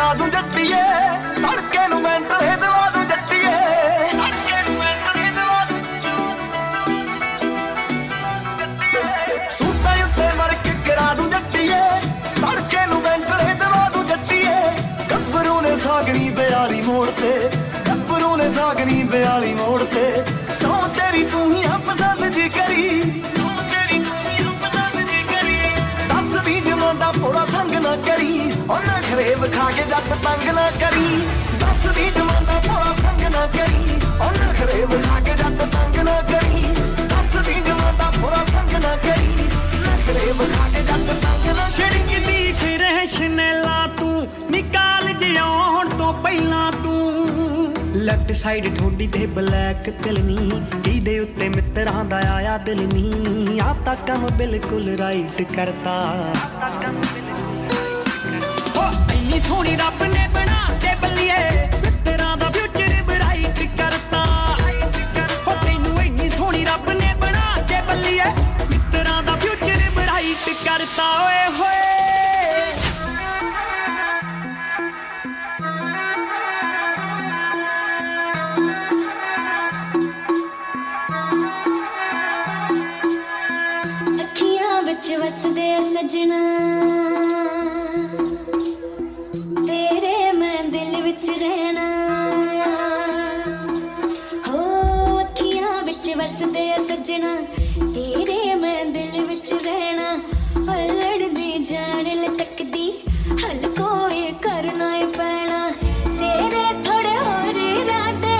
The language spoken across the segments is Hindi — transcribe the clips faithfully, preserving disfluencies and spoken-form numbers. करा दूं जट्टिए तड़के नूं मैंटर है दवा दूं जट्टिए तड़के नूं मैंटर है दवा दूं सूटा उत्ते मरक करा दूं जट्टिए तड़के नूं मैंटर है दवा दूं जट्टिए गब्बरू ने सागरी बयाली मोड़ते गब्बरू ने सागरी बयाली मोड़ते सौ तेरी तू ही है पसंद जी करी तू तेरी तू ही है पसंद जी करी दस दी डिमांडा पूरा संग ना करी और ना खरेब खा के जट तंग ना करी दस दी डिमांडा पूरा संग ना करी और ना खरेब खा के जट तंग ना करी दस दी डिमांडा पूरा संग ना करी ना खरेब खा के जट तंग ना छिड़की दी फिर शनेला तू निकाल जियां तो पहला तू लेफ्ट साइड ठोडी ते ब्लैक तिलनी जिदे उत्ते मित्रां दा आया दिल नी आता कम बिल्कुल राइट करता सोनी रब ने बना दे बलिए तेरा दा फ्यूचर ब्राइट करता हो तेनू इन्नी सोनी रब ने बना दे बलिए तेरा दा फ्यूचर ब्राइट करता ओए होए अखियां विच वसदे सजना सजना तेरे मैं दिल विच रहना और लड़दी जान लटकदी हल कोई करना ही पैना तेरे थोड़े होर इरादे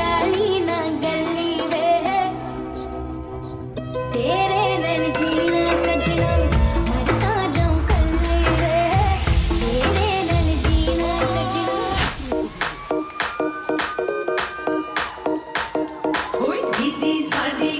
काली ना गली वे तेरे नल जीना सजना मरता जाऊं कल वे तेरे नल जीना सजना होई दीदी साडी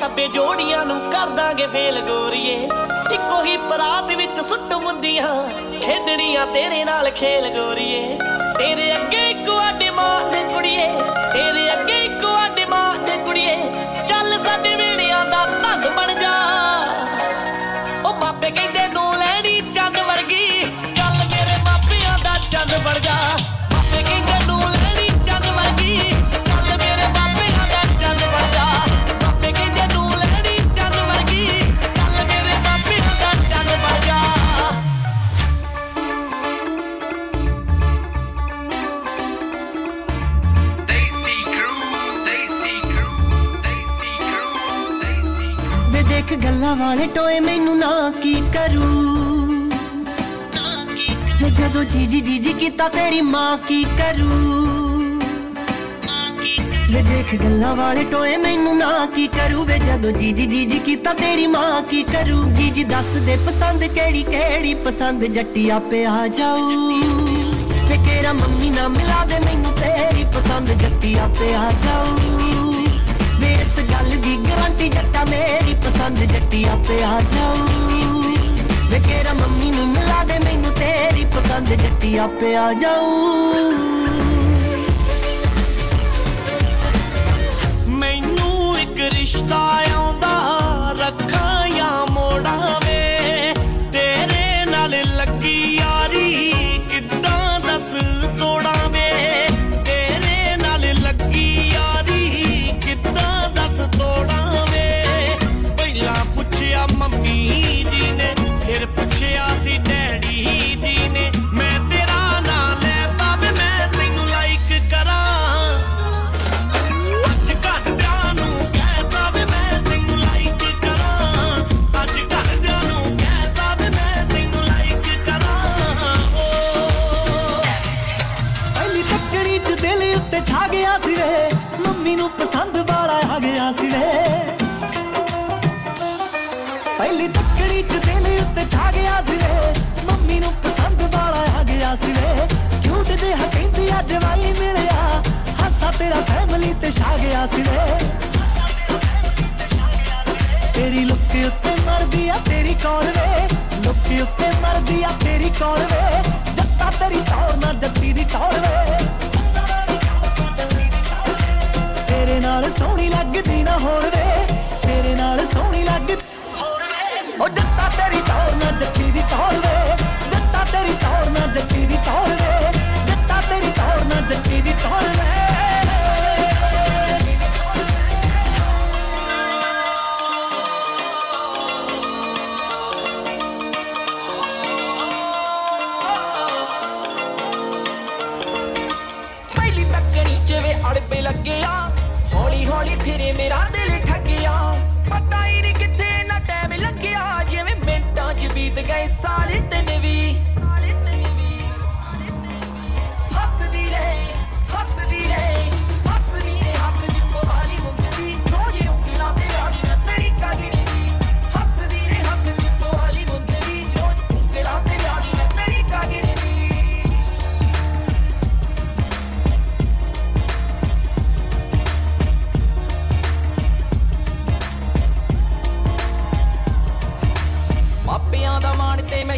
सबे जोड़ियां नू कर दांगे फेल गोरिए इको ही परात विच सुट मुंदियां खेडनियां तेरे नाल खेल गोरिए तेरे अगे इको डिमांड कुड़िए तेरे अगे इको डिमांड कुड़िए चल साडे वेड़ियां दा धन बन जा ओ मापे कहंदे नू लैनी चंद वर्गी चल मेरे मापियां दा चंद बन जा मापे कहंदे नू लैनी चंद वर्गी चल मेरे मापियां दा चंद बन जा गल्ला वाले टोए मैनू ना की करूं के जदों जीजी जीजी कीता तेरी मां की करूं वे देख गल्ला वाले टोए मैनू ना की करूं वे जदों जीजी जीजी कीता तेरी मां की करूं जीजी दस दे पसंद केड़ी केड़ी पसंद जट्टी आपे आ जाऊं वे केरा मम्मी ना मिला दे मैनू तेरी पसंद जट्टी आपे आ जाऊं वे इस गल दी गारंटी जट्टा मेरी पसंद जट्टी आपे आ जाऊं वे केरा मम्मी ना मिला दे मैनू तेरी पसंद जट्टी आपे आ जाऊं मैनू एक रिश्ता आउंदा रखा या मोड़ा वे तेरे नाल लगी यारी जवाई मिलया हासा तेरा फैमिली ते छा गया सिरे तेरी लुक उत्ते मर दिया तेरी कौल वे लुक उत्ते मर दिया तेरी कौल वे जत्ता तेरी टौर ना जत्ती दी टौर वे तेरे नाल सोहनी लगदी ना होर वे तेरे नाल सोहनी लगदी ओ जत्ता तेरी टौर ना जत्ती दी टौर वे जत्ता तेरी टौर ना जत्ती दी टौर वे तेरी तौर ना जट्टी दी तौर में पहली तकड़ी च वे अड़ पे लग गया हौली हौली फिरे मेरा दिल ठग गया पता ही नहीं किथे ना टाइम लग गया जिवें मिंटां च बीत गए साल तेन वी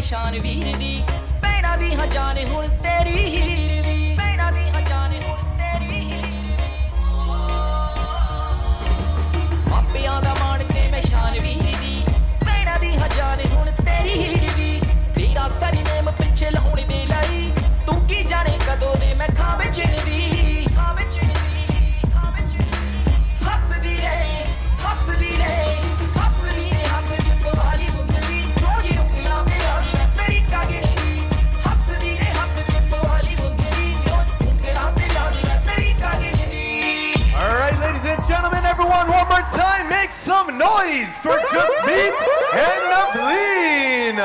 शान वीर दी भैणा दी हां जान हुण तेरी हीर वी भैणा दी हां जान हुण तेरी हीर वी मापियां दा मान के मैं शान वीर दी भैणा दी हां जान हुण तेरी हीर वी तेरा सरनेम पिछे लाउण दे लई तू की जाने कदों दे मैं खां विच नी खां विच नी खां विच नी हसदी रहे हसदी रहे हसदी हसदी कोहाली मुंदरी जोगी रुकला Gentlemen, everyone, one more time, make some noise for Jasmeet and Navleen.